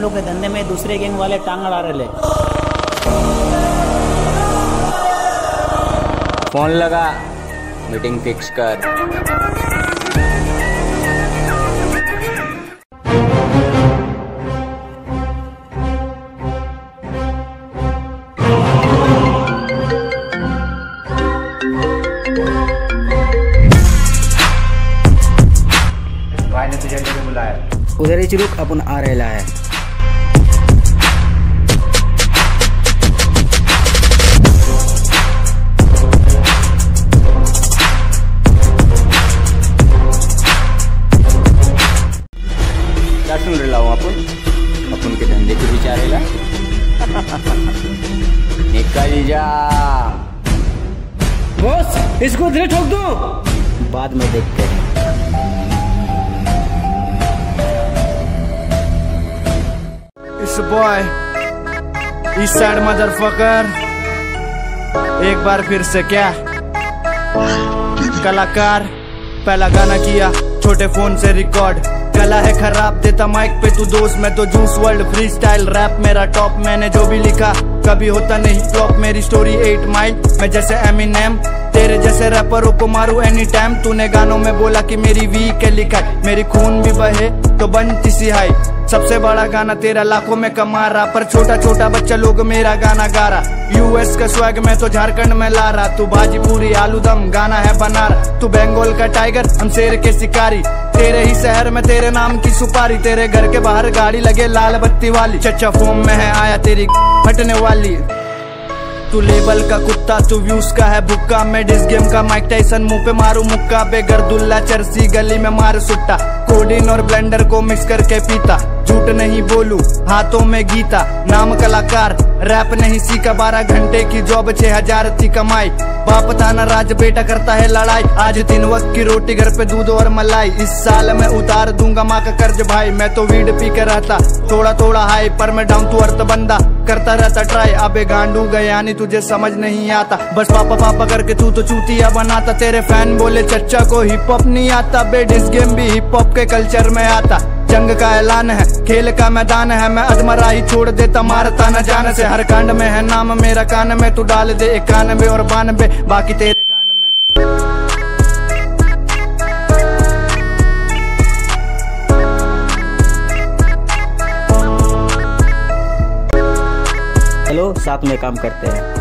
उन लोग के धंधे में दूसरे गैंग वाले टांग अड़ा रहे। फोन लगा, मीटिंग फिक्स कर। उधर ही रुक, अपन आ रहा है। क्या सुन रहा हूँ अपन के धंधे के विचारे ला। निकल जा बॉस, इसको उधर ठोक दो, बाद में देखते हैं। बॉय इस साइड मदरफकर एक बार फिर से क्या कलाकार पहला गाना किया छोटे फोन से रिकॉर्ड। गला है खराब, देता माइक पे तू दोस्त, मैं तो juice world. Free style rap मेरा टॉप, मैंने जो भी लिखा कभी होता नहीं फ्लॉप। मेरी स्टोरी 8 माइल, मैं जैसे एमिनेम, तेरे जैसे रैपरों को मारू एनी टाइम। तूने गानों में बोला कि मेरी वीक है लिखा, मेरी खून भी बहे तो बनती सी हाई। सबसे बड़ा गाना तेरा लाखों में कमा रहा, पर छोटा छोटा बच्चा लोग मेरा गाना गा रहा। यूएस का स्वैग मैं तो झारखंड में ला रहा, तू बाजीपुरी आलूदम गाना है बना रहा। तू बंगाल का टाइगर, हम शेर के शिकारी, तेरे ही शहर में तेरे नाम की सुपारी। तेरे घर के बाहर गाड़ी लगे लाल बत्ती वाली, चचा फोम में है आया तेरी फटने वाली। तू लेबल का कुत्ता, तू व्यूज का है भुक्का, मैं डिस गेम का माइक टाइसन, मुंह पे मारू मुक्का। बेगरदुल्ला चरसी गली में मार सुट्टा, कोडिन और ब्लेंडर को मिक्स करके पीता। झूठ नहीं बोलू हाथों में गीता, नाम कलाकार रैप नहीं सीखा। 12 घंटे की जॉब 6000 थी कमाई, बाप था ना राज बेटा करता है लड़ाई। आज 3 वक्त की रोटी, घर पे दूध और मलाई, इस साल मैं उतार दूंगा माँ का कर्ज भाई। मैं तो वीड पी के रहता थोड़ा थोड़ा हाई, पर मैं डाउन टू अर्थ बंदा करता रहता ट्राई। अबे गांडू गयानी तुझे समझ नहीं आता, बस पापा पापा करके तू तो चूतिया बनाता। तेरे फैन बोले चच्चा को हिप हॉप नहीं आता, बे डिस गेम भी हिप हॉप के कल्चर में आता। जंग का ऐलान है, खेल का मैदान है, मैं अधमरा ही छोड़ देता मारता न जान से। हर कांड में है नाम मेरा कान में, तू डाल दे 91 और 92 बाकी तेरे कांड में। हेलो, साथ में काम करते हैं।